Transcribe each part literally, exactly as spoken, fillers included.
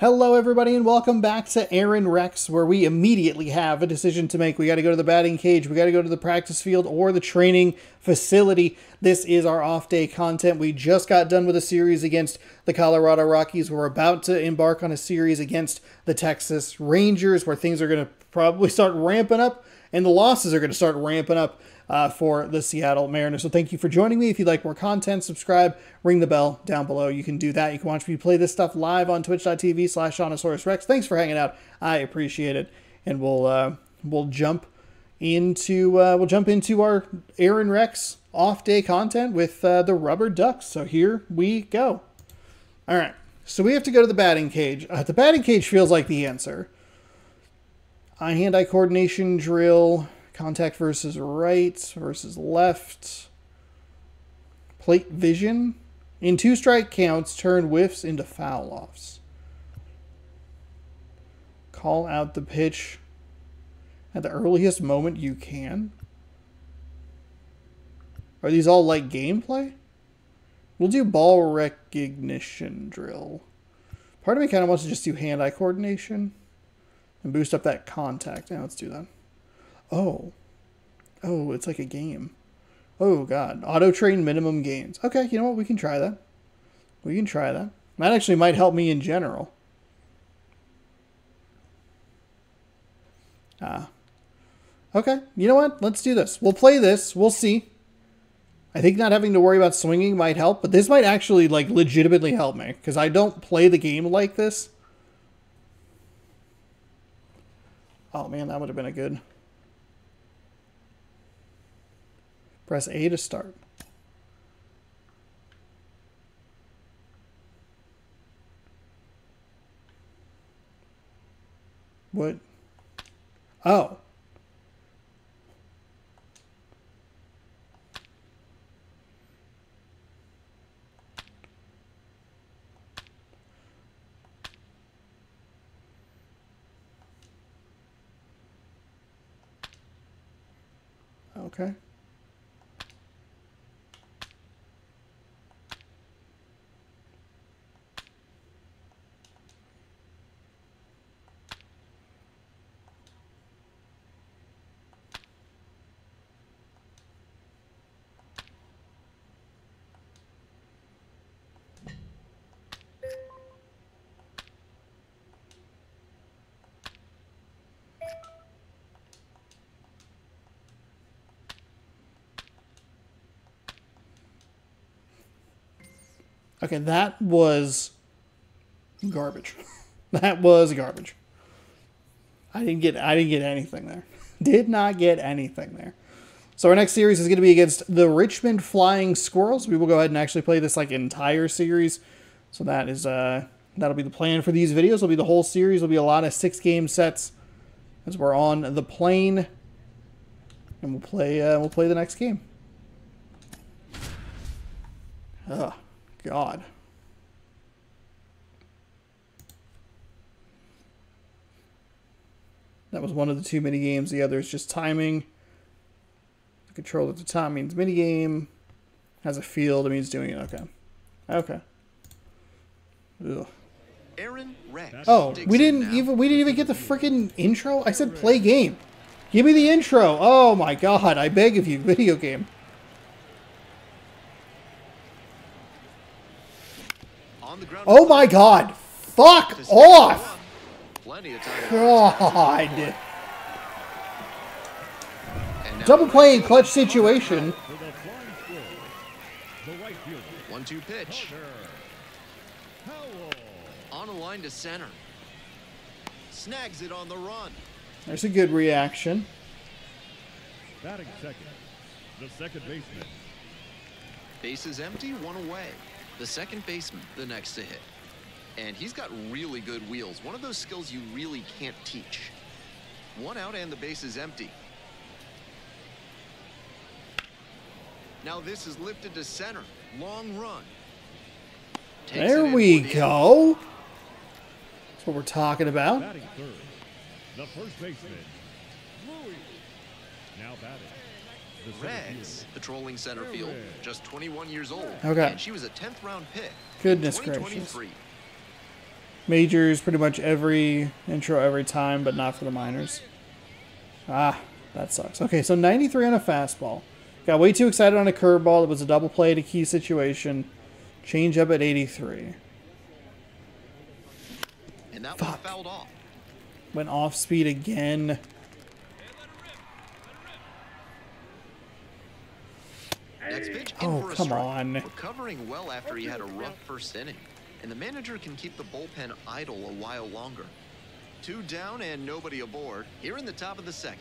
Hello everybody and welcome back to Erin Rex, where we immediately have a decision to make. We got to go to the batting cage, we got to go to the practice field or the training facility. This is our off day content. We just got done with a series against the Colorado Rockies. We're about to embark on a series against the Texas Rangers, where things are going to probably start ramping up and the losses are going to start ramping up uh, for the Seattle Mariners. So thank you for joining me. If you'd like more content, subscribe, ring the bell down below. You can do that. You can watch me play this stuff live on twitch dot T V slash Seannosaurus Rex. Thanks for hanging out. I appreciate it. And we'll uh, we'll jump into uh, we'll jump into our Erin Rex off day content with uh, the Rubber Ducks. So here we go. All right. So we have to go to the batting cage. Uh, the batting cage feels like the answer. Eye hand-eye coordination drill, contact versus right versus left, plate vision. In two strike counts, turn whiffs into foul offs. Call out the pitch at the earliest moment you can. Are these all like gameplay? We'll do ball recognition drill. Part of me kind of wants to just do hand-eye coordination and boost up that contact. Now let's do that. Oh. Oh, it's like a game. Oh, God. Auto train minimum gains. Okay, you know what? We can try that. We can try that. That actually might help me in general. Ah. Okay, you know what? Let's do this. We'll play this. We'll see. I think not having to worry about swinging might help, but this might actually, like, legitimately help me, because I don't play the game like this. Oh, man, that would have been a good. Press A to start. What? Oh. Okay. Okay, that was garbage. That was garbage. I didn't get I didn't get anything there. Did not get anything there. So our next series is going to be against the Richmond Flying Squirrels. We will go ahead and actually play this like entire series. So that is uh that'll be the plan for these videos. It'll be the whole series. It'll be a lot of six game sets as we're on the plane, and we'll play uh, we'll play the next game. Ugh. God. That was one of the two mini games. The other is just timing. The controller at the top means mini game. Has a field, it means doing it. Okay. Okay. Ugh. Erin Rex. Oh, we didn't even we didn't even get the freaking intro. I said play game. Give me the intro. Oh my God, I beg of you, video game. Oh my God! Fuck off! God! Double play in clutch situation. one two pitch. On a line to center. Snags it on the run. There's a good reaction. Batting second. The second baseman. Base is empty. One away. The second baseman, the next to hit. And he's got really good wheels. One of those skills you really can't teach. One out and the base is empty. Now this is lifted to center. Long run. Takes there we go. In. That's what we're talking about. Batting third, the first baseman, Louis. Now batting. Rex, patrolling center field, just twenty-one years old. Okay. And she was a tenth round pick. Goodness gracious. majors pretty much every intro every time, but not for the minors. Ah, that sucks. Okay, so ninety-three on a fastball. Got way too excited on a curveball. It was a double play at a key situation. Change up at eighty-three. And that one fouled off. Went off speed again. Next pitch, oh, come strike. on. Recovering well after he had a rough first inning. And the manager can keep the bullpen idle a while longer. Two down and nobody aboard here in the top of the second.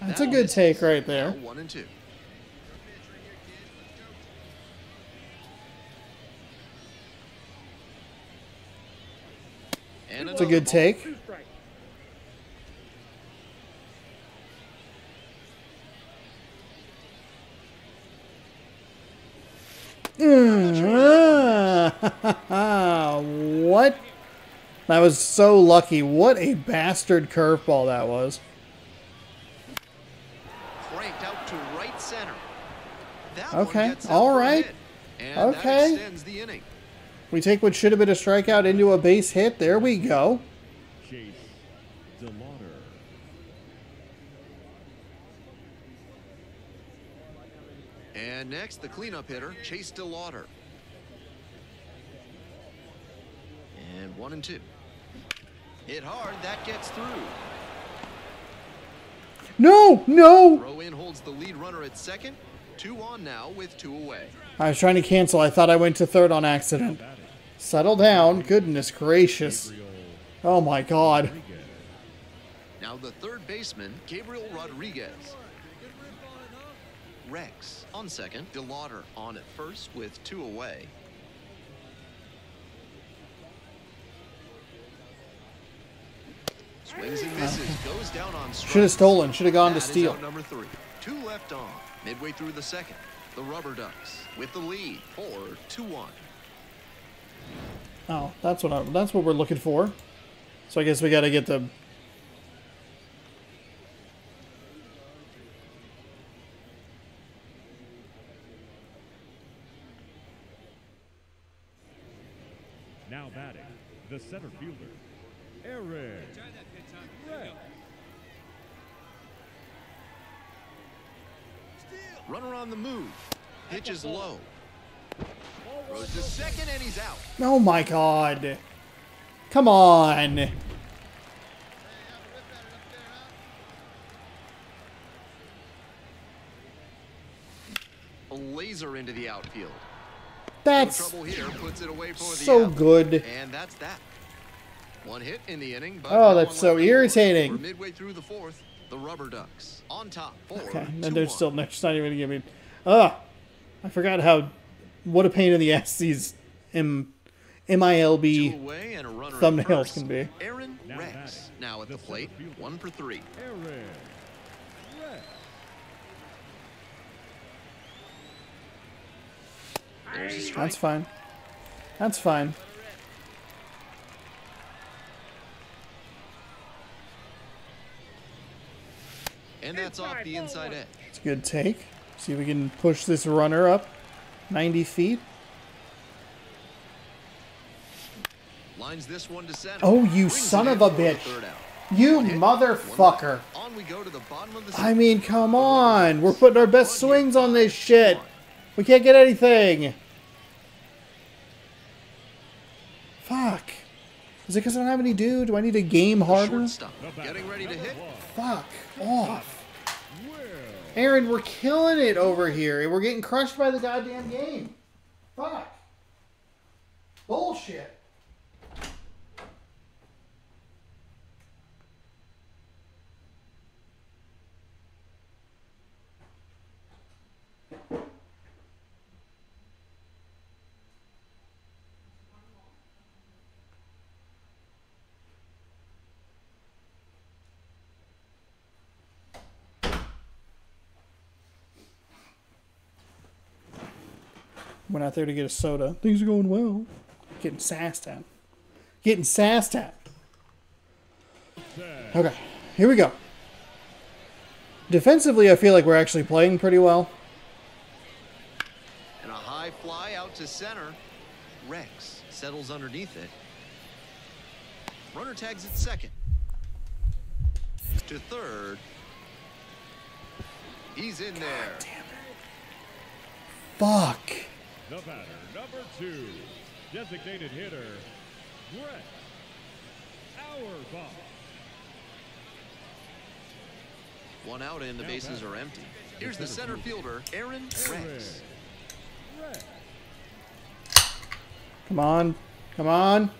That's now a good take right there. One and two. And it's a good ball. take. What? That was so lucky. What a bastard curveball that was. Cranked out to right center. That okay. One All right. And okay. That the inning. We take what should have been a strikeout into a base hit. There we go. Chase DeLauter. And next, the cleanup hitter, Chase DeLauter. And one and two. Hit hard. That gets through. No, no. Rowan holds the lead runner at second. Two on now with two away. I was trying to cancel. I thought I went to third on accident. Settle down. Goodness gracious. Oh, my God. Now the third baseman, Gabriel Rodriguez. Rex on second. DeLauter on at first with two away. Swings and misses, goes down on strike. Should have stolen, should have gone to steal. Number three. Two left on, midway through the second. The Rubber Ducks with the lead, four to one. Oh, that's what I, that's what we're looking for. So I guess we got to get the. Now batting, the center fielder, Erin Rex. Runner on the move. Pitch is low. Throws to second and he's out. Oh my God. Come on. A laser into the outfield. That's no here. Puts it away for so the out. good. And that's that. One hit in the inning, but oh, that's so irritating. We're midway through the fourth, the Rubber Ducks on top. Four, okay, and then they're still they're not even giving. Ugh, I forgot how. What a pain in the ass these M M I L B thumbnails can be. Erin Rex now at the plate, one for three. Erin Rex. There's a strike. That's fine. That's fine. And that's off the inside edge. It's a good take. See if we can push this runner up ninety feet. Lines this one to center. Oh, you son of a bitch. You motherfucker. I mean, come on. We're putting our best swings on this shit. We can't get anything. Fuck. Is it because I don't have any dude? Do I need a game harder? Getting ready to hit. Fuck off. Erin, we're killing it over here. And we're getting crushed by the goddamn game. Fuck. Bullshit. Went out there to get a soda. Things are going well. Getting sassed at. Getting sassed at. Okay, here we go. Defensively, I feel like we're actually playing pretty well. And a high fly out to center. Rex. settles underneath it. Runner tags at second. To third. He's in God there. Damn it. Fuck. The batter, number two, designated hitter, Brett Auerbach. One out and the bases are empty. Here's the center fielder, Erin Rex. Come on. Come on.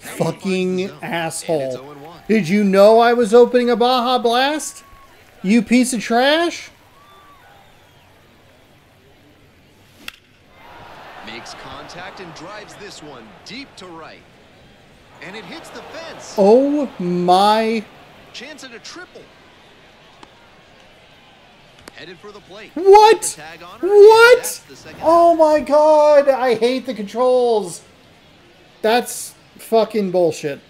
Fucking asshole. Did you know I was opening a Baja Blast? You piece of trash? Makes contact and drives this one deep to right. And it hits the fence. Oh my. Chance at a triple. Headed for the plate. What? What? Oh my god, I hate the controls. That's fucking bullshit.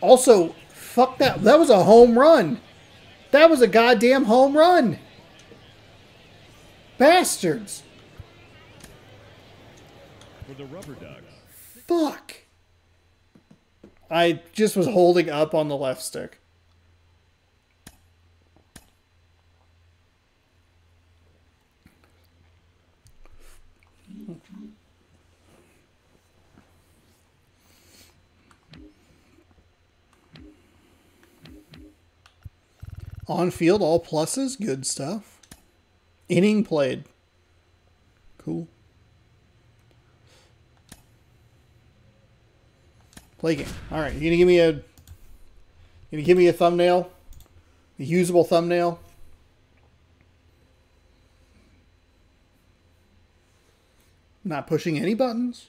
Also, fuck that. That was a home run. That was a goddamn home run. Bastards. For the Rubber Ducks. Fuck. I just was holding up on the left stick. On field, all pluses, good stuff. Inning played. Cool. Play game. All right, you gonna give me a, gonna give me a thumbnail, a usable thumbnail. Not pushing any buttons.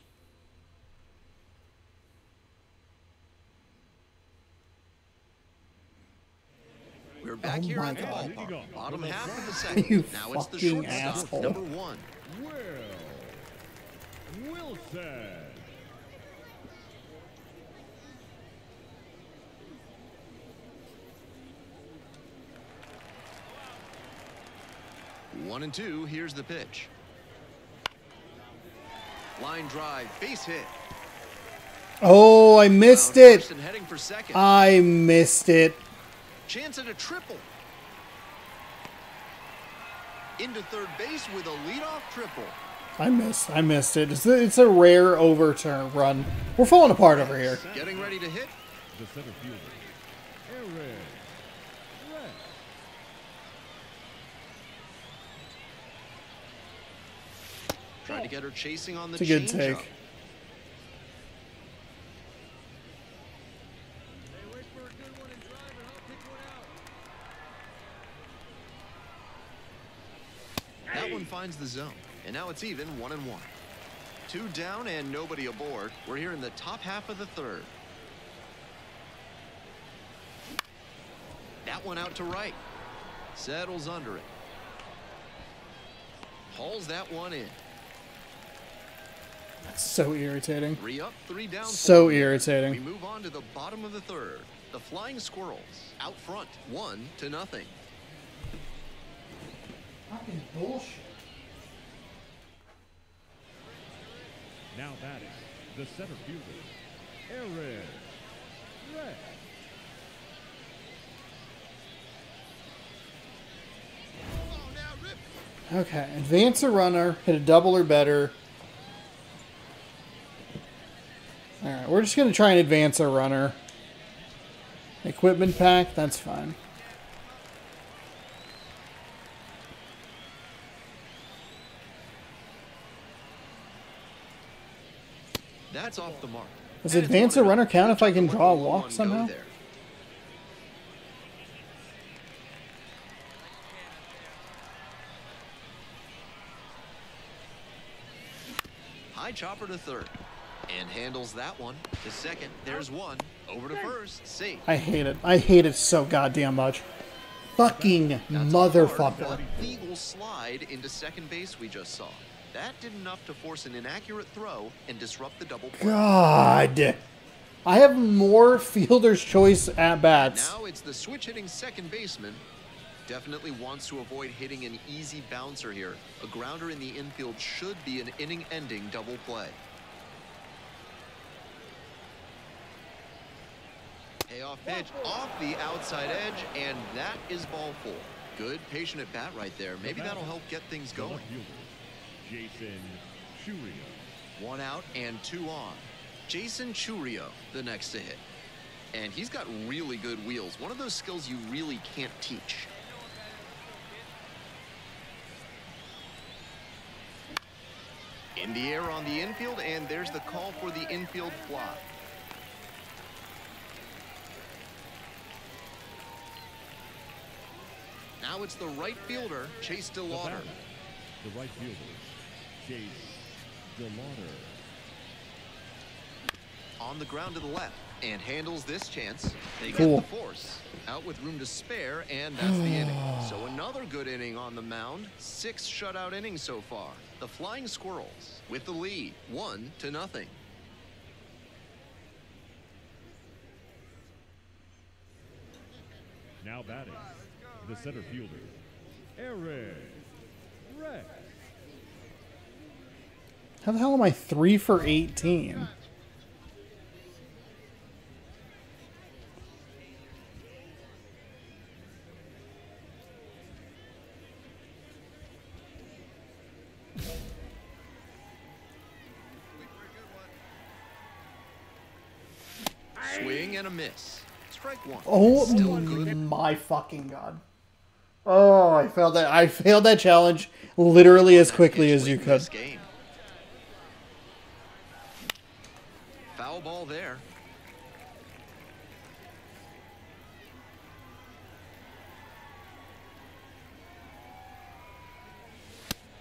We're back oh here at the ballpark. Bottom half of the second. You now fucking it's the short asshole. Number one. Will Wilson. One and two, here's the pitch. Line drive, base hit. Oh, I missed it. I missed it. Chance at a triple. Into third base with a leadoff triple. I missed. I missed it. It's a, it's a rare overturn run. We're falling apart over here. Getting ready to hit. The center fielder. Aaron. Trying to get her chasing on the changeup. It's a good take. That one finds the zone, and now it's even one and one. Two down and nobody aboard. We're here in the top half of the third. That one out to right. Settles under it. Hauls that one in. That's so irritating. Three up, three down, so irritating. We move on to the bottom of the third. The Flying Squirrels out front, one to nothing. Fucking bullshit. Now batting, the center fielder, Erin Rex. Okay, advance a runner, hit a double or better. All right, we're just going to try and advance a runner. Equipment pack, that's fine. That's off the mark. Does advance a runner count if I can draw a walk somehow? High chopper to third. And handles that one to second. There's one over to first. Safe. I hate it. I hate it so goddamn much. Fucking That's motherfucker. The eagle slide into second base we just saw. That did enough to force an inaccurate throw and disrupt the double play. God. I have more fielder's choice at bats. Now it's the switch hitting second baseman, definitely wants to avoid hitting an easy bouncer here. A grounder in the infield should be an inning-ending double play. Payoff pitch off the outside edge, and that is ball four. Good, patient at bat right there. Maybe that'll help get things going. Jason Churio. One out and two on. Jason Churio, the next to hit. And he's got really good wheels. One of those skills you really can't teach. In the air on the infield, and there's the call for the infield fly. Now it's the right fielder, Chase DeLauter. The, the right fielder, Chase DeLauter. On the ground to the left. And handles this chance. They get cool. The force out with room to spare, and that's the inning. So another good inning on the mound. Six shutout innings so far. The Flying Squirrels with the lead, one to nothing. Now batting, the center fielder, Erin Rex. How the hell am I three for eighteen? Swing and a miss. Strike one. Oh my fucking god. Oh, I failed that. I failed that challenge literally as quickly as you could. Foul ball there.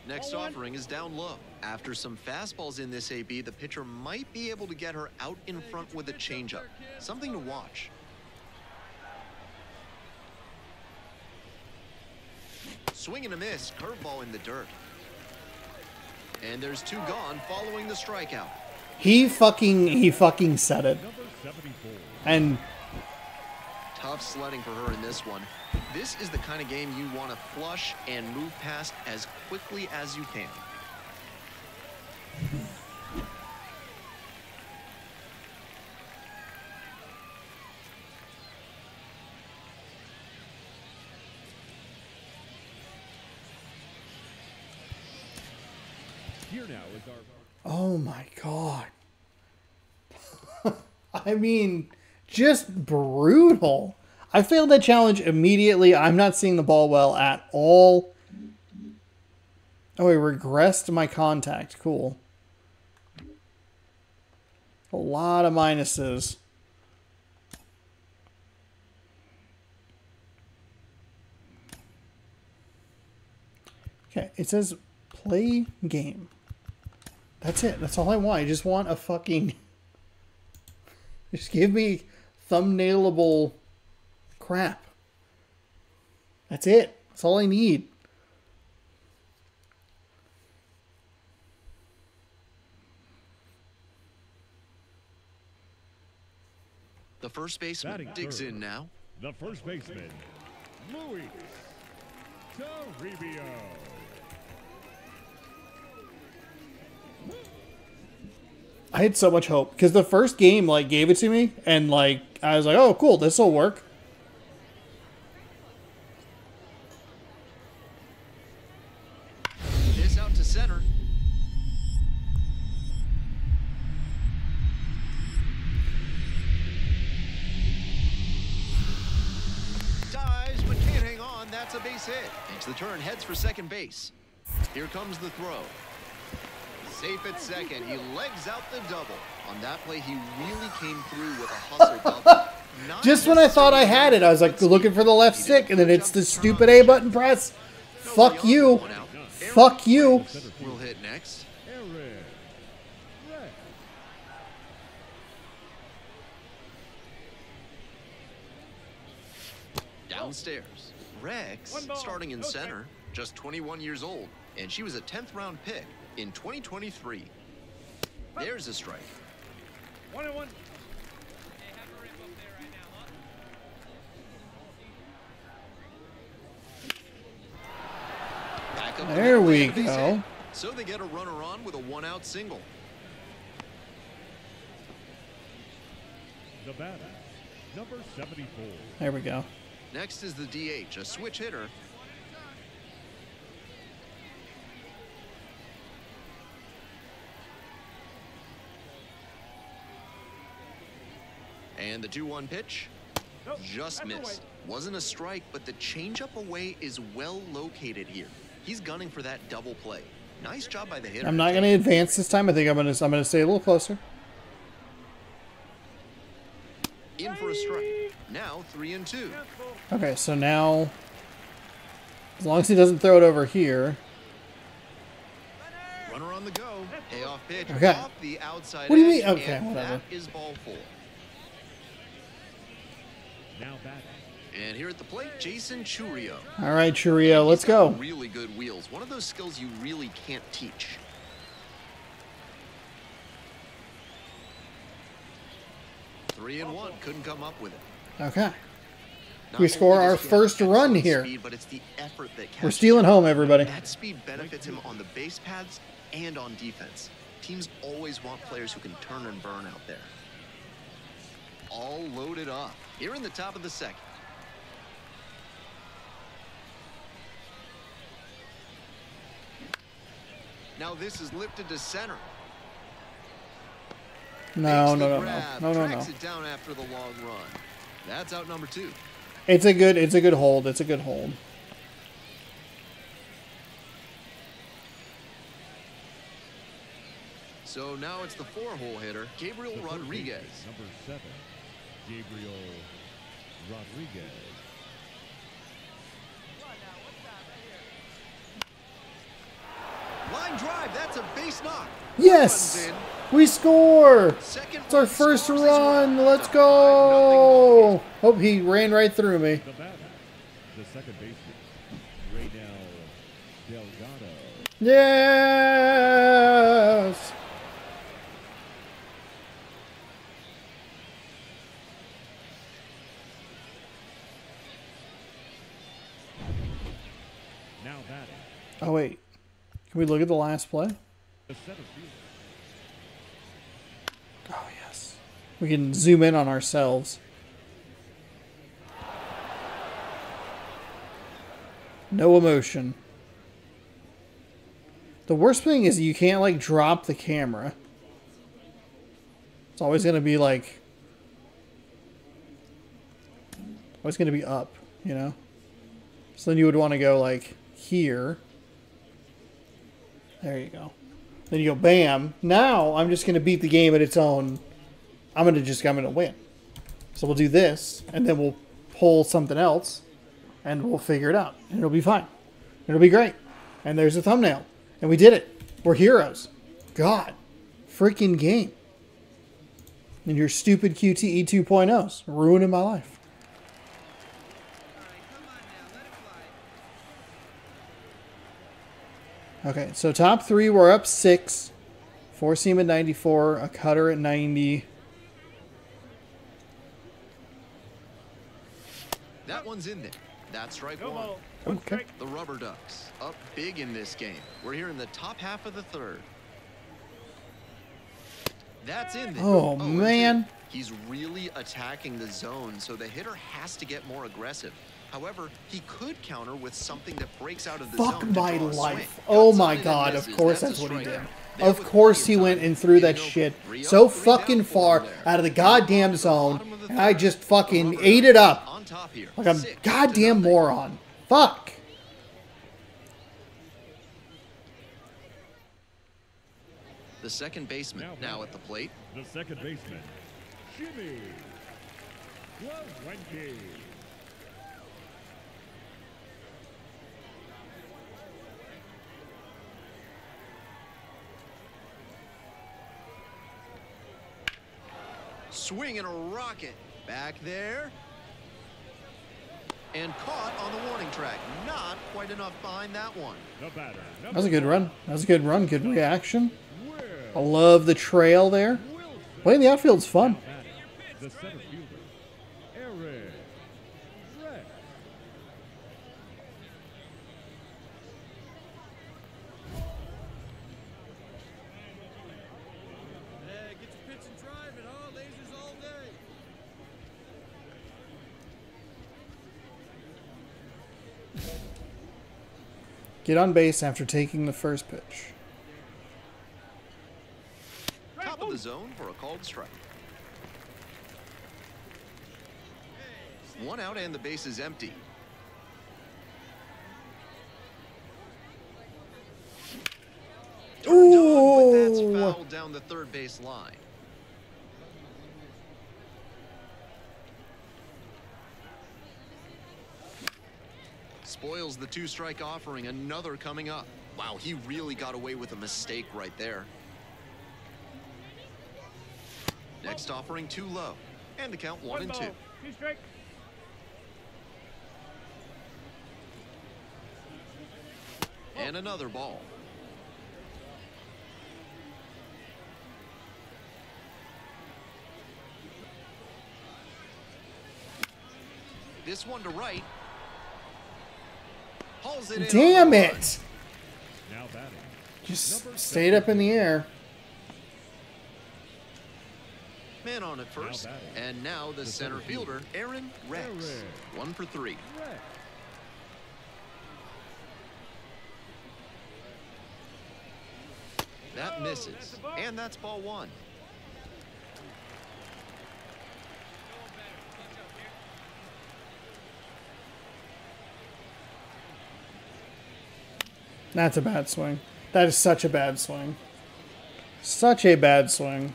Next offering is down low. After some fastballs in this A B, the pitcher might be able to get her out in front with a changeup. Something to watch. Swing and a miss, curveball in the dirt. And there's two gone following the strikeout. He fucking, he fucking said it. And tough sledding for her in this one. This is the kind of game you want to flush and move past as quickly as you can. Here now is our... Oh my god. I mean, just brutal. I failed that challenge immediately. I'm not seeing the ball well at all. Oh, I regressed my contact. Cool. A lot of minuses. Okay, it says play game. That's it. That's all I want. I just want a fucking... Just give me thumbnailable crap. That's it. That's all I need. The first baseman batting digs third in now. The first baseman, Luis Toribio. I had so much hope because the first game like gave it to me, and like I was like, "Oh, cool, this will work." This out to center. Dives, but can't hang on. That's a base hit. Makes the turn, heads for second base. Here comes the throw. Safe at second. He legs out the double. On that play, he really came through with a hustle double. Just when I thought I had it, I was like looking for the left stick, and then it's the stupid A button press. Fuck you. Fuck you. We'll hit next. Downstairs. Rex, starting in center, just twenty-one years old, and she was a tenth round pick. In twenty twenty-three, there's a strike. One and one. back up. There we go. So they get a runner on with a one-out single. The batter, number seventy-four. There we go. Next is the D H, a switch hitter. And the two one pitch, just missed. Wasn't a strike, but the changeup away is well located here. He's gunning for that double play. Nice job by the hitter. I'm not going to advance this time. I think I'm going to I'm going to stay a little closer. In for a strike. Now three and two. Okay, so now, as long as he doesn't throw it over here. Runner on the go. Payoff pitch. Okay. Off the outside. What do you mean? Okay, whatever. That is ball four. Now back. And here at the plate, Jason Churio. All right, Churio, let's go. Really good wheels. One of those skills you really can't teach. Three and one. Couldn't come up with it. Okay. Not we score our first run here. Speed, but it's the effort that We're stealing him. home, everybody. That speed benefits him on the base paths and on defense. Teams always want players who can turn and burn out there. All loaded up here in the top of the second. Now this is lifted to center. No, no, no, no, no, no, no. It down after the long run. That's out number two. It's a good, it's a good hold. It's a good hold. So now it's the four-hole hitter, Gabriel Rodriguez. Number seven, Gabriel Rodriguez. Line drive, that's a base knock. Yes, we score. Second it's our first run. Let's go. Hope he ran right through me. The, batter, the second baseman, Raynel Delgado. Yes. Now batting. Oh wait. Can we look at the last play? Oh, yes. We can zoom in on ourselves. No emotion. The worst thing is you can't, like, drop the camera. It's always going to be, like... always going to be up, you know? So then you would want to go, like, here... there you go. Then you go, bam. Now I'm just going to beat the game at its own. I'm going to just, I'm going to win. So we'll do this, and then we'll pull something else, and we'll figure it out. And it'll be fine. It'll be great. And there's a thumbnail. And we did it. We're heroes. God. Freaking game. And your stupid Q T E two point oh's ruining my life. Okay, so top three, we're up six. Four seam at ninety-four, a cutter at ninety. That one's in there. That's strike one. Okay. The Rubber Ducks up big in this game. We're here in the top half of the third. That's in there. Oh, oh man. He's really attacking the zone, so the hitter has to get more aggressive. However, he could counter with something that breaks out of the Fuck zone. Fuck my life. Oh my god, of course that's what he did. Of course he went and threw that shit so fucking far out of the goddamn zone, and I just fucking ate it up like a goddamn moron. Fuck. The second baseman now at the plate. The second baseman, Jimmy Glowinski. Swing and a rocket back there and caught on the warning track. Not quite enough behind that one. That was a good run. That was a good run. Good reaction. I love the trail there. Playing the outfield's fun. The center fielder, Erin Rex. Get on base after taking the first pitch. Top of the zone for a called strike. One out and the base is empty. Ooh. But that's foul down the third base line. Spoils the two-strike offering. Another coming up. Wow, he really got away with a mistake right there. Next offering too low, and the count one and two. Two strike. And another ball. This one to right. It Damn it! Now Just stayed up in the air. Man on at first, now and now the, the center, center fielder, Erin Rex. Rex, one for three. Rex. That misses, oh, that's and that's ball one. That's a bad swing. That is such a bad swing. Such a bad swing.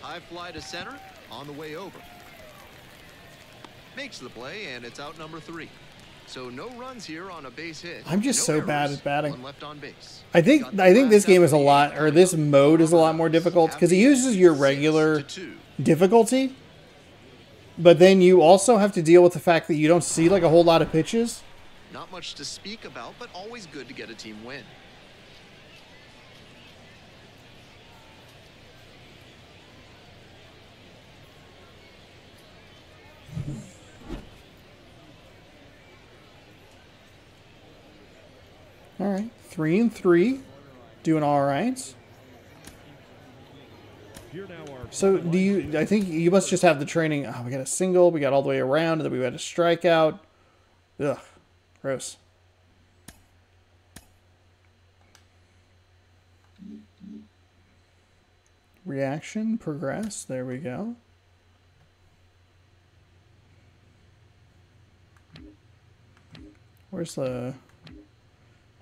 High fly to center on the way over. Makes the play, and it's out number three. So no runs here on a base hit. I'm just no so errors, bad at batting. Left on base. I think I think this game is a lot, or this mode is a lot more difficult because it uses your regular difficulty. But then you also have to deal with the fact that you don't see like a whole lot of pitches. Not much to speak about, but always good to get a team win. All right, three and three, doing all right. So do you, I think you must just have the training. Oh, we got a single, we got all the way around, and then we had a strikeout. Ugh, gross. Reaction, progress, there we go. Where's the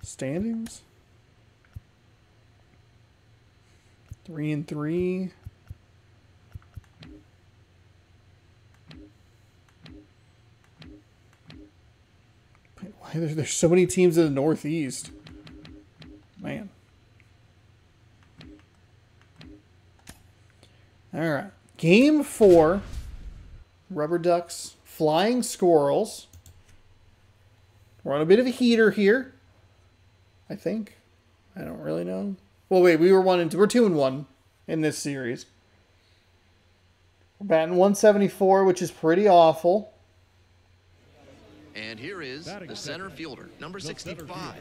standings? Three and three. Why there's, there's so many teams in the Northeast, man. All right, game four. Rubber Ducks, Flying Squirrels. We're on a bit of a heater here, I think. I don't really know. Well, wait, we were one and two. We're two and one in this series. We're batting one seventy-four, which is pretty awful. And here is the center fielder, number sixty-five.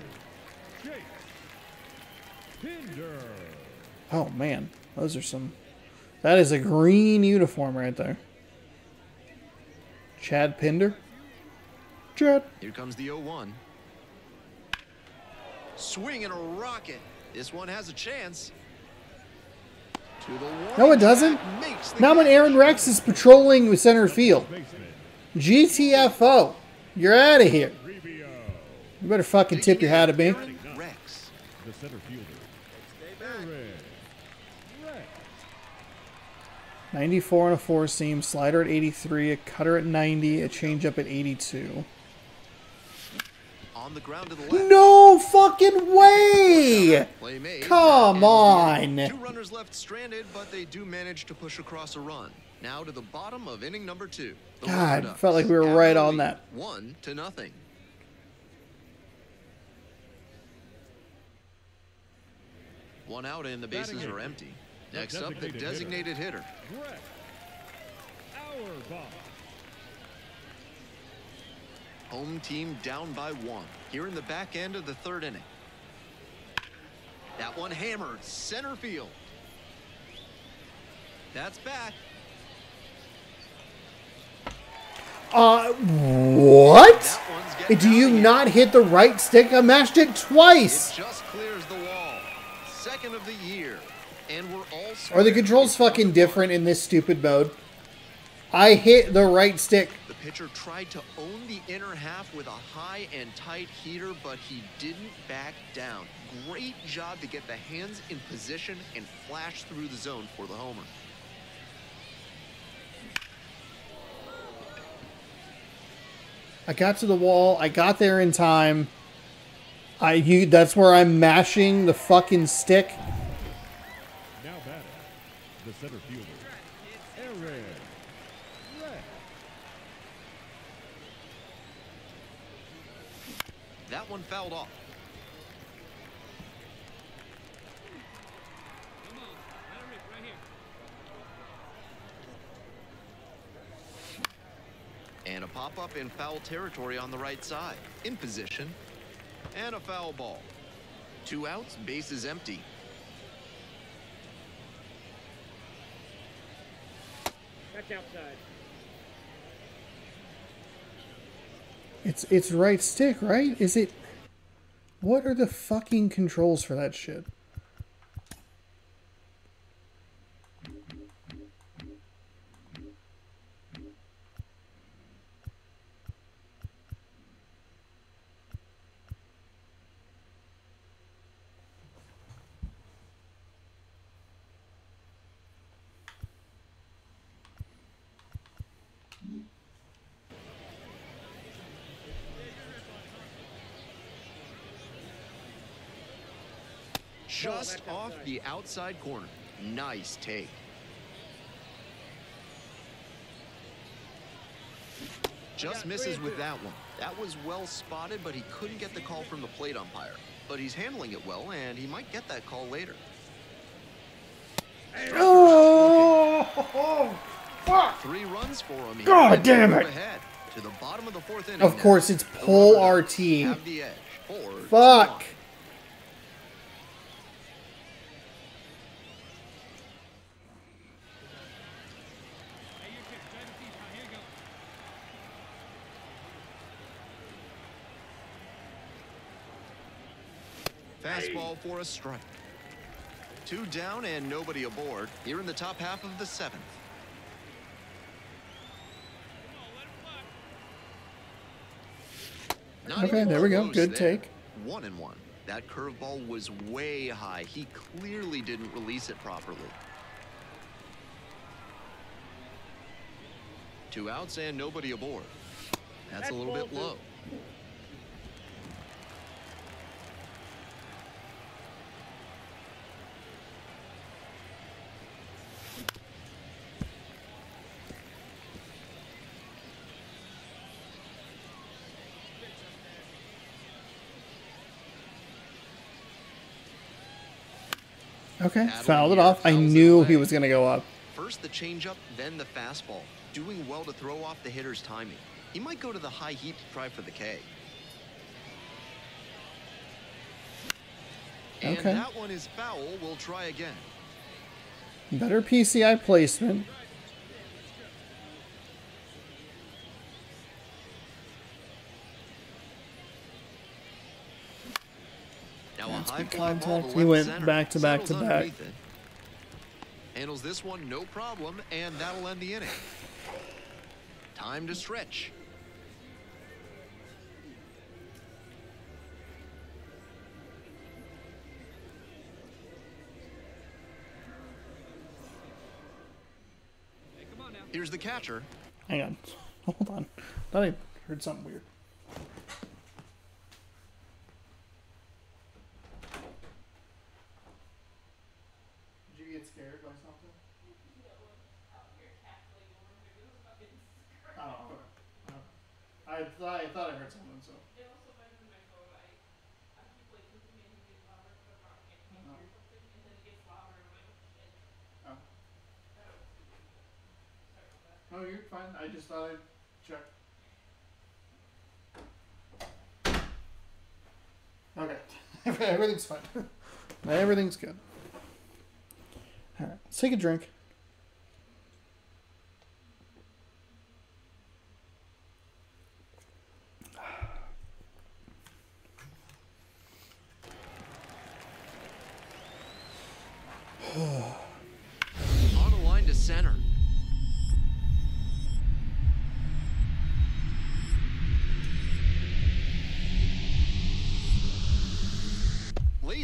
Oh man, those are some. That is a green uniform right there. Chad Pinder. Here comes the oh one. Swing and a rocket. This one has a chance. To the no, it doesn't. Now when Erin Rex is patrolling with center field. G T F O. You're out of here. You better fucking tip your hat at me. Rex, the center fielder. ninety-four on a four-seam, slider at eighty-three, a cutter at ninety, a changeup at eighty-two. On the ground to the left. No fucking way! Made, Come on! Two runners left stranded, but they do manage to push across a run. Now to the bottom of inning number two. God, I felt like we were At right on that. One to nothing. One out and the bases are empty. Next up, the designated hitter. Home team down by one here in the back end of the third inning. That one hammered center field. That's back. Uh, what? Do you not hit the right stick? I mashed it twice. It just clears the wall. Second of the year. And we're all Are the controls fucking different in this stupid mode? I hit the right stick. The pitcher tried to own the inner half with a high and tight heater, but he didn't back down. Great job to get the hands in position and flash through the zone for the homer. I got to the wall. I got there in time. I you, that's where I'm mashing the fucking stick. Now batting, the center fielder, Erin Rex. That one fouled off. Come on, let it right here. And a pop-up in foul territory on the right side. In position. And a foul ball. Two outs, base is empty. Back outside. It's it's right stick, right? Is it? What are the fucking controls for that shit? Just off the outside corner. Nice take. Just misses with that one. That was well spotted, but he couldn't get the call from the plate umpire. But he's handling it well, and he might get that call later. Oh, fuck. Three runs for him. God damn it. To the bottom of the fourth inning. Of course, it's pull R T. Fuck. Fastball for a strike. Two down and nobody aboard here in the top half of the seventh. Okay, there we go. Good take. One and one. That curveball was way high. He clearly didn't release it properly. Two outs and nobody aboard. That's a little bit low. Okay, fouled it off. I knew he was going to go up. First the changeup, then the fastball. Doing well to throw off the hitter's timing. He might go to the high heat to try for the K. And okay. That one is foul. We'll try again. Better P C I placement. Contact. He went back to back to back. Handles this one no problem, and that'll end the inning. Time to stretch. Here's the catcher. Hang on, hold on. I thought I heard something weird. I thought I heard someone, so. Oh. No, you're fine. I just thought I'd check. Okay. Everything's fine. Everything's good. All right. Let's take a drink.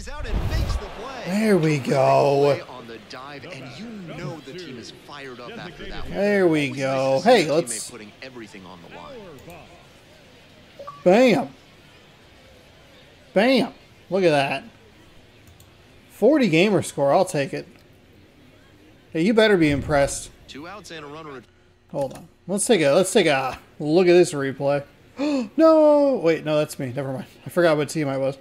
lays out and makes the play. There we go. On the dive, and you know the team is fired up after that one. There we go. Hey, let's putting everything on the line. Bam. Bam. Look at that. forty gamer score. I'll take it. Hey, you better be impressed. Two outs and a runner. Hold on. Let's take a let's take a look at this replay. No, wait, no, that's me. Never mind. I forgot what team I was.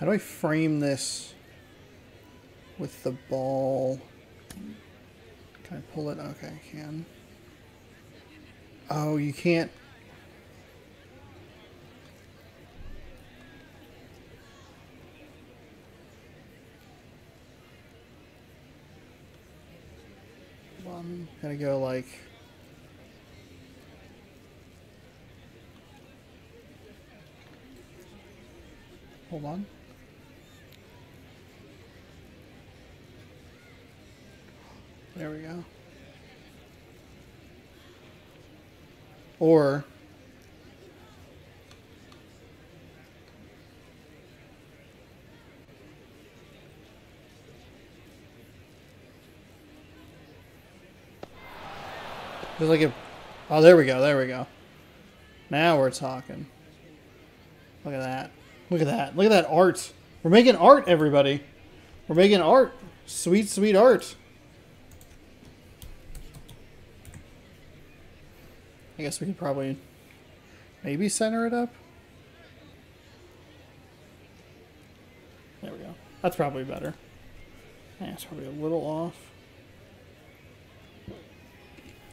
How do I frame this with the ball? Can I pull it? Okay, I can. Oh, you can't. Well, I'm gonna go like. Hold on. There we go. Or there's like a, oh, there we go, there we go. Now we're talking. Look at that. Look at that. Look at that art. We're making art, everybody. We're making art. Sweet, sweet art. I guess we could probably maybe center it up. There we go. That's probably better. Yeah, it's probably a little off.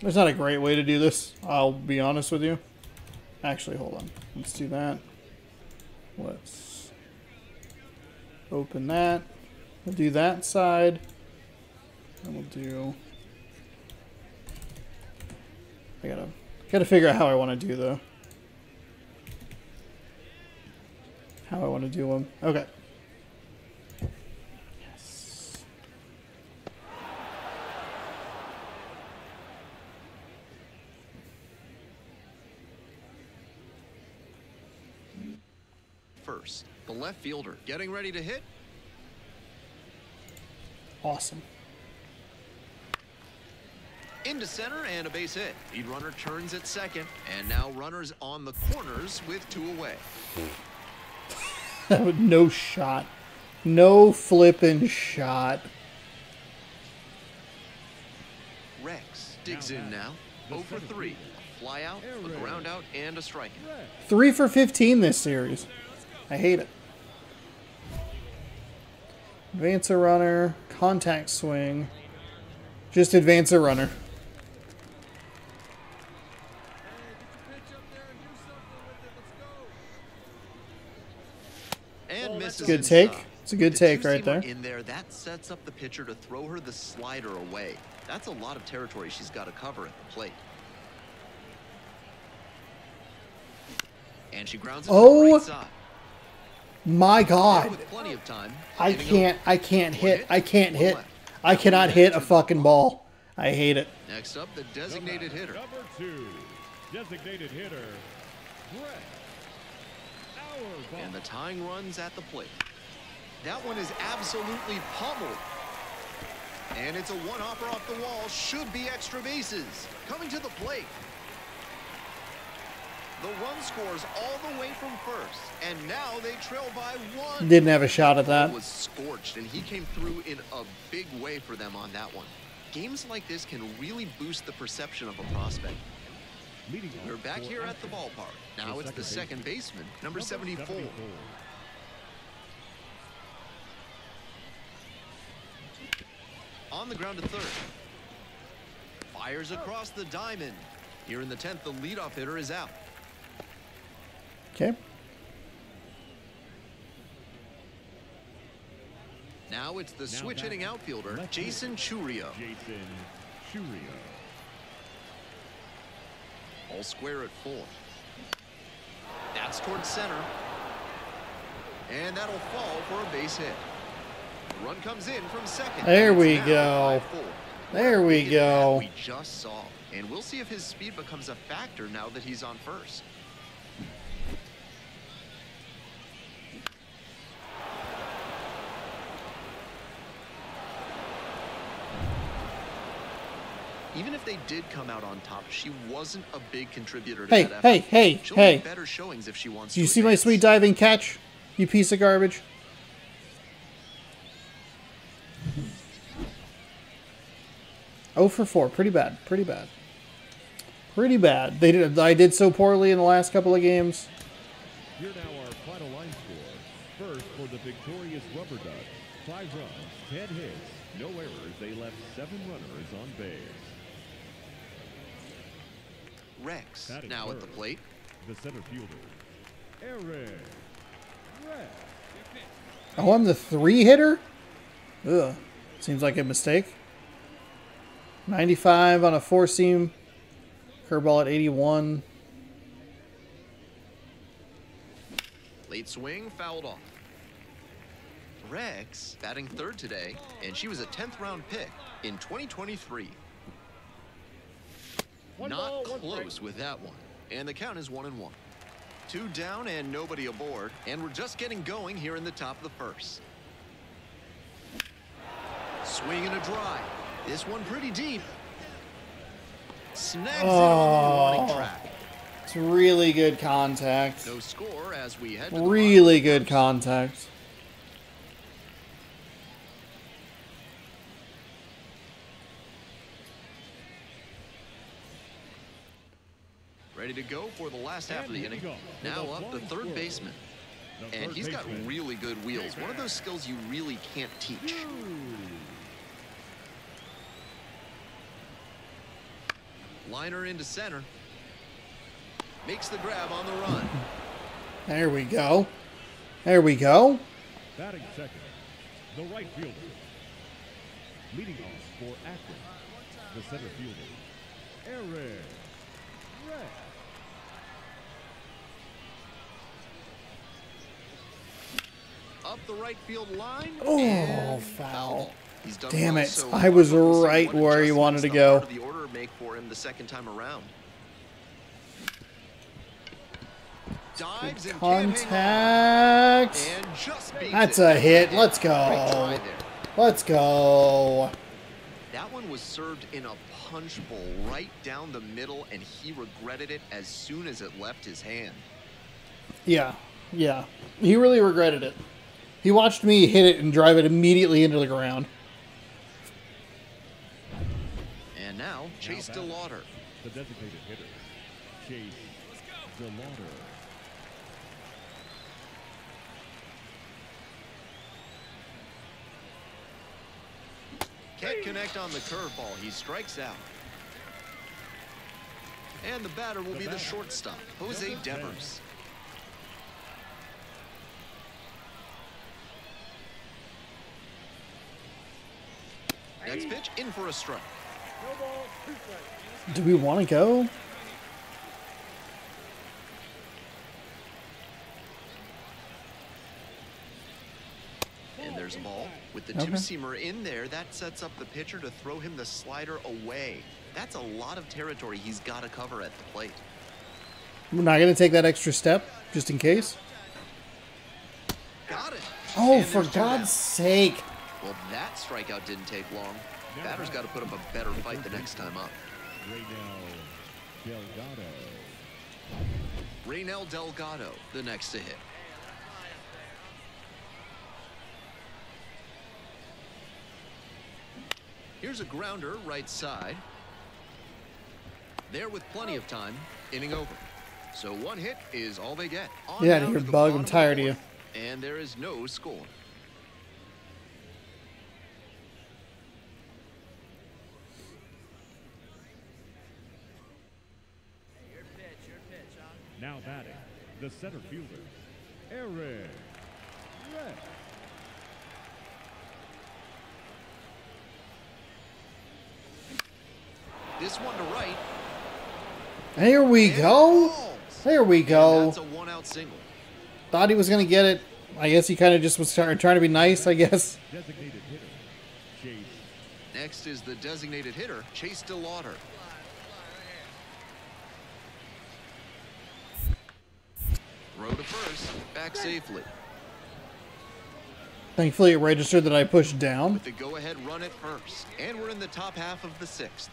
There's not a great way to do this, I'll be honest with you. Actually, hold on. Let's do that. Let's open that. We'll do that side. And we'll do... I gotta... Gotta figure out how I want to do though. How I want to do them. Okay. Yes. First, the left fielder getting ready to hit. Awesome. Into center and a base hit. Lead runner turns at second, and now runners on the corners with two away. No shot. No flipping shot. Rex digs in now. oh for three. A fly out, a ground out, and a strike. three for fifteen this series. I hate it. Advance a runner. Contact swing. Just advance a runner. Good take. It's a good take right there. In there, that sets up the pitcher to throw her the slider away. That's a lot of territory she's got to cover at the plate. And she grounds it to the right side. My God! I can't. I can't hit. I can't hit. I cannot hit a fucking ball. I hate it. Next up, the designated hitter. Number two, designated hitter. And the tying run's at the plate. That one is absolutely pummeled. And it's a one-hopper off the wall. Should be extra bases. Coming to the plate. The run scores all the way from first. And now they trail by one. Didn't have a shot at that. He was scorched, and he came through in a big way for them on that one. Games like this can really boost the perception of a prospect. We're back here at the ballpark. Now it's the second baseman, number seventy-four. On the ground to third. Fires across the diamond. Here in the tenth, the leadoff hitter is out. Okay. Now it's the switch hitting outfielder, Jason Churio. Jason Churio. All square at four. That's towards center. And that'll fall for a base hit. The run comes in from second. There we go. There we go. We just saw, and we'll see if his speed becomes a factor now that he's on first. Even if they did come out on top, she wasn't a big contributor to hey, that effort. Hey, hey, hey, hey. Better showings if she wants to. You see my sweet diving catch, you piece of garbage? oh for four. Pretty bad. Pretty bad. Pretty bad. They did, I did so poorly in the last couple of games. Here now our final line score. First for the victorious Rubber Ducks. Five runs, ten hits, no errors. They left seven runners on base. Rex now at the plate. The center fielder, Erin Rex. Oh, I'm the three hitter? Ugh. Seems like a mistake. ninety-five on a four seam. Curveball at eighty-one. Late swing, fouled off. Rex batting third today, and she was a tenth round pick in twenty twenty-three. Not close with that one, and the count is one and one. Two down and nobody aboard, and we're just getting going here in the top of the first. Swing and a drive. This one pretty deep. Snags oh, it on the warning track. It's really good contact. No score as we head. To really the good contact. Ready to go for the last half of the inning. Now up the third baseman, and he's got really good wheels. One of those skills you really can't teach. Liner into center. Makes the grab on the run. There we go. There we go. Batting second, the right fielder. Leading off for Akron, the center fielder, Erin Rex. Up the right field line. Oh, foul. He's done Damn well, it! So I was right where he wanted to go. The order make for him the second time around. Dives and contact. And just That's it. a hit. Let's go. Let's go. That one was served in a punch bowl right down the middle, and he regretted it as soon as it left his hand. Yeah, yeah. He really regretted it. He watched me hit it and drive it immediately into the ground. And now, Chase DeLauter. The designated hitter, Chase DeLauter. Can't connect on the curveball. He strikes out. And the batter will the be batter. the shortstop, Jose Devers. Next pitch, in for a strike. Do we want to go? And there's a ball. With the two-seamer in there, that sets up the pitcher to throw him the slider away. That's a lot of territory he's got to cover at the plate. We're not going to take that extra step, just in case. Got it. Oh, for God's sake. Well, that strikeout didn't take long. Batter's got to put up a better fight the next time up. Raynel Delgado. Raynel Delgado, the next to hit. Here's a grounder right side. There with plenty of time, inning over. So one hit is all they get. On yeah, you're bug. I'm tired of you. And there is no score. Now batting, the center fielder, Erin Rex. This one to right. There we and go. Balls. There we go. That's a one-out single. Thought he was going to get it. I guess he kind of just was trying to be nice, I guess. Designated hitter, Chase Next is the designated hitter, Chase DeLauter. Throw to first, back safely. Thankfully, it registered that I pushed down. With the go-ahead run at first, and we're in the top half of the sixth.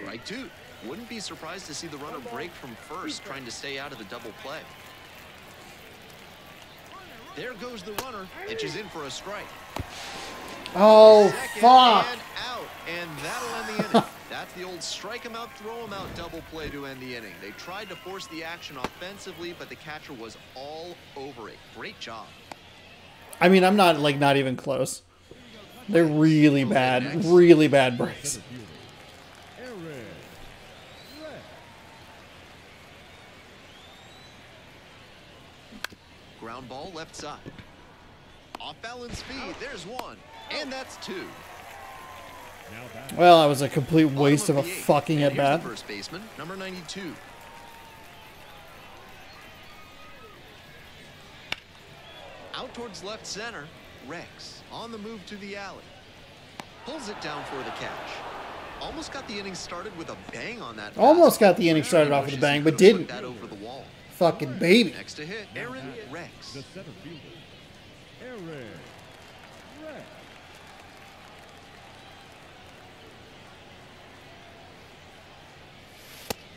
Strike two. Wouldn't be surprised to see the runner break from first, trying to stay out of the double play. There goes the runner. Pitches in for a strike. Oh, second fuck! And out, and that'll end the inning. That's the old strike him out, throw him out double play to end the inning. They tried to force the action offensively, but the catcher was all over it. Great job. I mean, I'm not like not even close. They're really bad, really bad breaks. Ground ball left side. Off balance speed. There's one, and that's two. Well, that was a complete waste of a fucking at bat. First baseman, number ninety-two. Out towards left center, Rex on the move to the alley. Pulls it down for the catch. Almost got the inning started with a bang on that. Almost got the inning started off with a bang, but didn't. That over the wall. Fucking baby. Next to hit, Erin Rex. The center fielder, Erin Rex.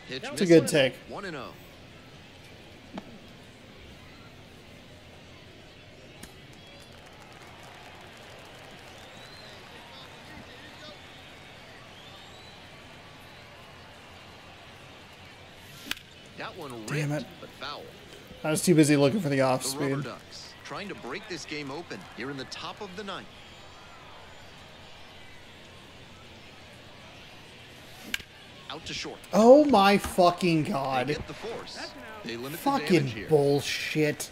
It's a good take. one and oh. That one ripped, damn it. But foul. I was too busy looking for the off speed. The Rubber Ducks trying to break this game open here in the top of the ninth. Out to short. Oh my fucking god. They get the force. They limit fucking the here. Bullshit.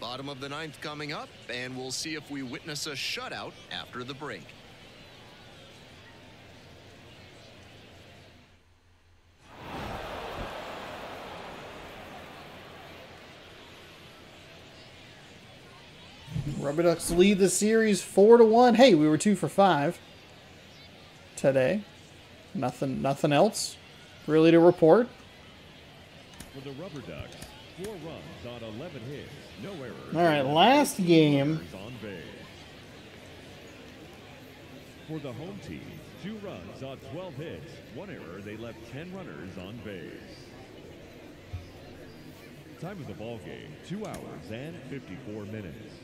Bottom of the ninth coming up, and we'll see if we witness a shutout after the break. Rubber Ducks lead the series four to one. Hey, we were two for five. Today, nothing, nothing else really to report. For the Rubber Ducks, four runs on eleven hits, no errors. All right, last game. For the home team, two runs on twelve hits, one error. They left ten runners on base. Time of the ball game: two hours and fifty-four minutes.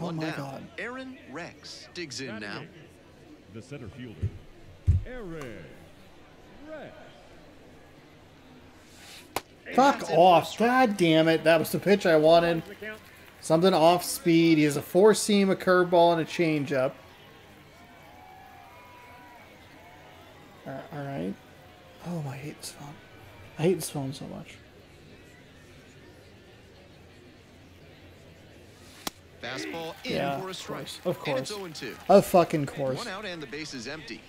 Oh One my down. God. Erin Rex digs in now. The center fielder, Erin Rex. Fuck off. God damn it. That was the pitch I wanted. Something off speed. He has a four seam, a curveball, and a changeup. Alright. Oh, I hate this phone. I hate this phone so much. Fastball in yeah, for a strike. Of course. Of course. Of fucking course. One out and the base is empty.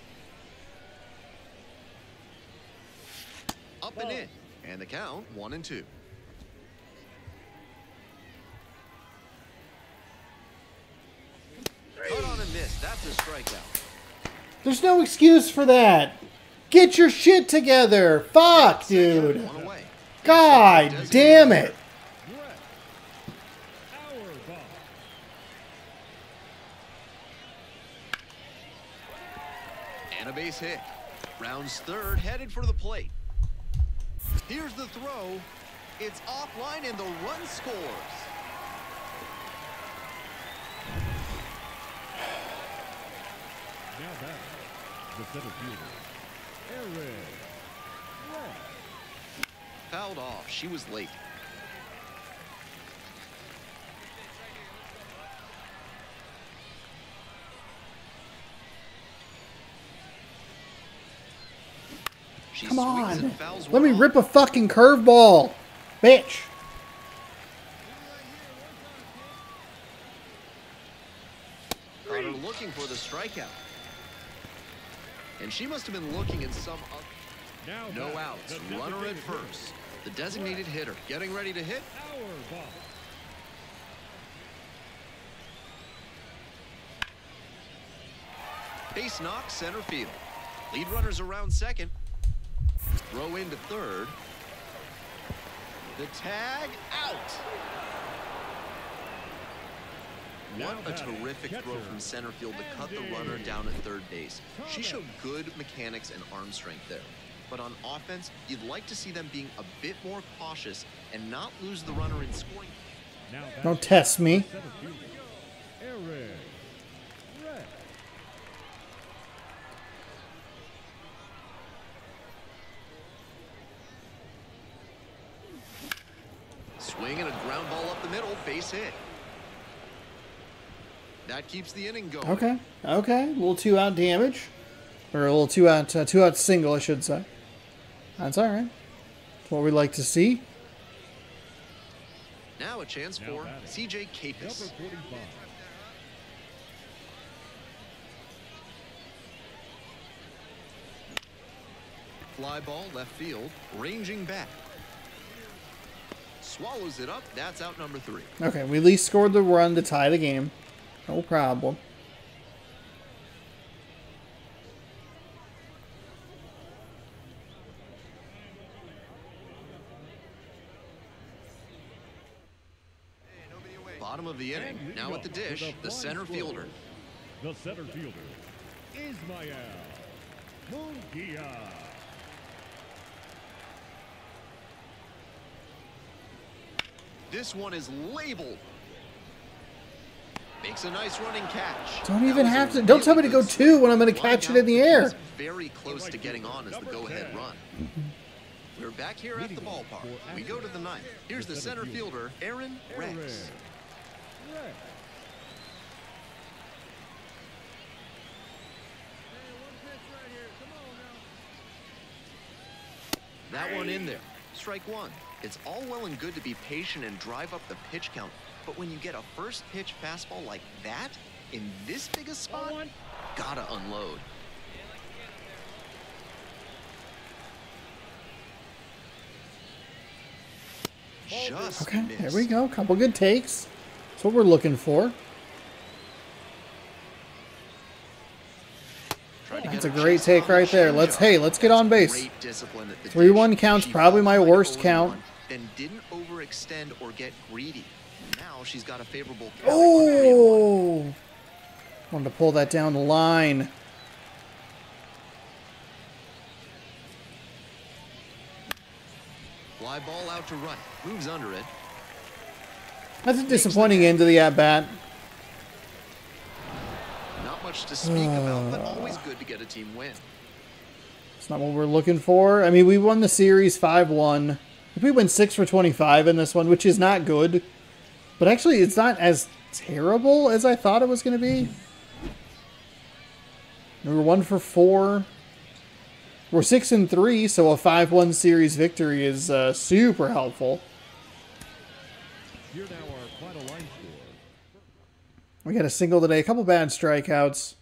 Up and in. And the count, one and two. Cut on and miss. That's a strikeout. There's no excuse for that. Get your shit together. Fuck, dude. God damn it. A base hit. Rounds third, headed for the plate. Here's the throw. It's offline and the run scores. Now back, the center fielder, Erin Rex. Fouled off. She was late. Come on. Let me rip a fucking curveball. Bitch. Carter looking for the strikeout. And she must have been looking in some other. No outs. Runner at first. the designated hitter, getting ready to hit. Base knock center field. Lead runners around second. Throw into third. The tag out. What a terrific throw from center field to cut the runner down at third base. She showed good mechanics and arm strength there. But on offense, you'd like to see them being a bit more cautious and not lose the runner in scoring. Don't test me. Erin Rex. Swing and a ground ball up the middle, base hit. That keeps the inning going. Okay, okay, a little two out damage, or a little two out, uh, two out single, I should say. That's all right. That's what we like to see. Now a chance for C J Capus. Fly ball left field, ranging back. Swallows it up. That's out number three. Okay, we at least scored the run to tie the game. No problem. Bottom of the inning. Now at the dish, the center fielder. The center fielder is Ismael Munguia. This one is labeled. Makes a nice running catch. Don't even have to. Don't tell me to go two when I'm going to catch it in the air. Very close to getting on as the go-ahead run. We're back here at the ballpark. We go to the ninth. Here's the center fielder, Erin Rex. That one in there. Strike one. It's all well and good to be patient and drive up the pitch count, but when you get a first pitch fastball like that in this big a spot, gotta unload. Just okay, missed. There we go. Couple good takes. That's what we're looking for. That's a great take right there. Let's hey, let's get on base. three one count's probably my worst count. Then didn't overextend or get greedy. Now she's got a favorable. Oh, wanted to pull that down the line. Fly ball out to right. Moves under it. That's a disappointing end to the at bat. Not much to speak uh, about, but always good to get a team win. It's not what we're looking for. I mean, we won the series five one. If we win six for twenty-five in this one, which is not good. But actually, it's not as terrible as I thought it was going to be. We were one for four. We're six and three, so a five one series victory is uh, super helpful. Here now our final line score. We got a single today, a couple bad strikeouts. I was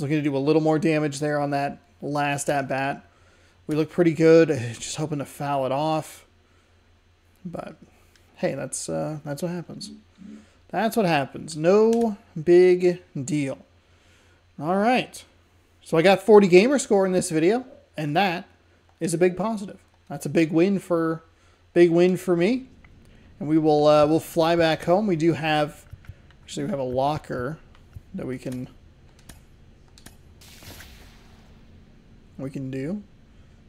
looking to do a little more damage there on that last at bat. We look pretty good, just hoping to foul it off, but. Hey, that's uh, that's what happens. That's what happens. No big deal. All right. So I got forty gamer score in this video, and that is a big positive. That's a big win for big win for me. And we will uh, we'll fly back home. We do have actually we have a locker that we can we can do.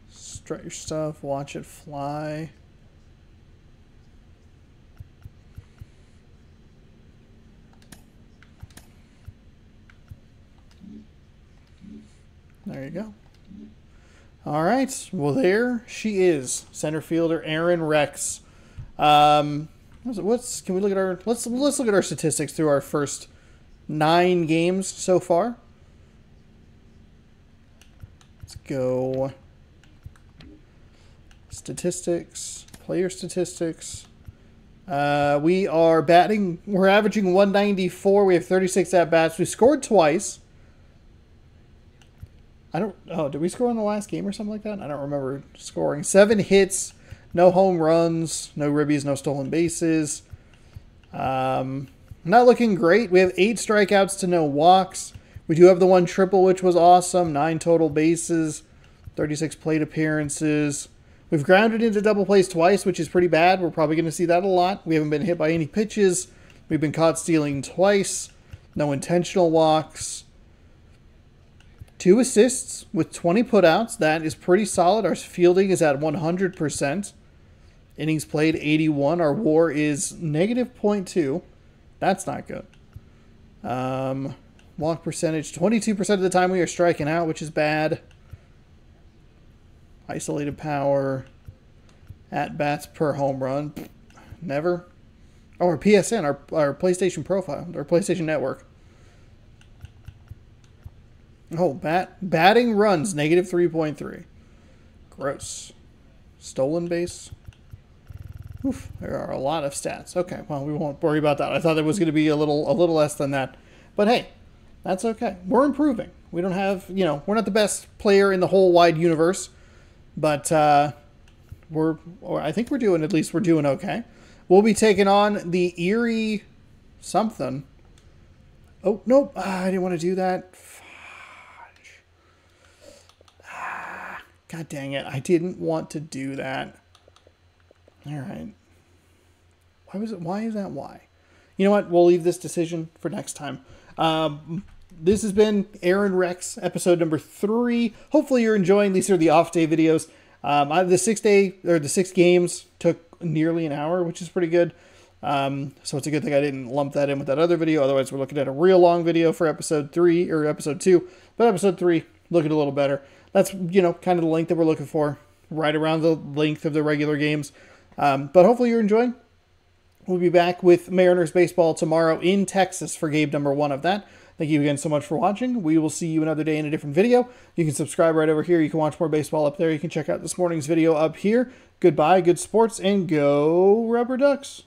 Strut your stuff. Watch it fly. There you go. All right. Well, there she is, center fielder Erin Rex. Um, what's, what's can we look at our let's let's look at our statistics through our first nine games so far. Let's go. Statistics, player statistics. Uh, we are batting. We're averaging one ninety-four. We have thirty-six at bats. We scored twice. I don't. Oh, did we score in the last game or something like that? I don't remember scoring. Seven hits, No home runs, no ribbies, no stolen bases. Um, not looking great. We have eight strikeouts to no walks. We do have the one triple, which was awesome. Nine total bases, thirty-six plate appearances. We've grounded into double plays twice, which is pretty bad. We're probably going to see that a lot. We haven't been hit by any pitches. We've been caught stealing twice. No intentional walks. Two assists with twenty putouts. That is pretty solid. Our fielding is at one hundred percent. Innings played eighty-one. Our W A R is negative zero point two. That's not good. Um, walk percentage, twenty-two percent of the time we are striking out, which is bad. Isolated power. At-bats per home run. Never. Oh, our P S N, our, our PlayStation profile, our PlayStation Network. Oh, bat, batting runs, negative three point three. Gross. Stolen base. Oof, there are a lot of stats. Okay, well, we won't worry about that. I thought it was going to be a little a little less than that. But hey, that's okay. We're improving. We don't have, you know, we're not the best player in the whole wide universe. But uh, we're, or I think we're doing, at least we're doing okay. We'll be taking on the Erie something. Oh, nope. Ah, I didn't want to do that. God dang it. I didn't want to do that. All right. Why was it? Why is that why? You know what? We'll leave this decision for next time. Um, this has been Erin Rex, episode number three. Hopefully you're enjoying. These are the off day videos. Um, I, the six day or the six games took nearly an hour, which is pretty good. Um, so it's a good thing I didn't lump that in with that other video. Otherwise we're looking at a real long video for episode three or episode two, but episode three looking a little better. That's, you know, kind of the length that we're looking for, right around the length of the regular games. Um, but hopefully you're enjoying. We'll be back with Mariners baseball tomorrow in Texas for game number one of that. Thank you again so much for watching. We will see you another day in a different video. You can subscribe right over here. You can watch more baseball up there. You can check out this morning's video up here. Goodbye, good sports, and go Rubber Ducks.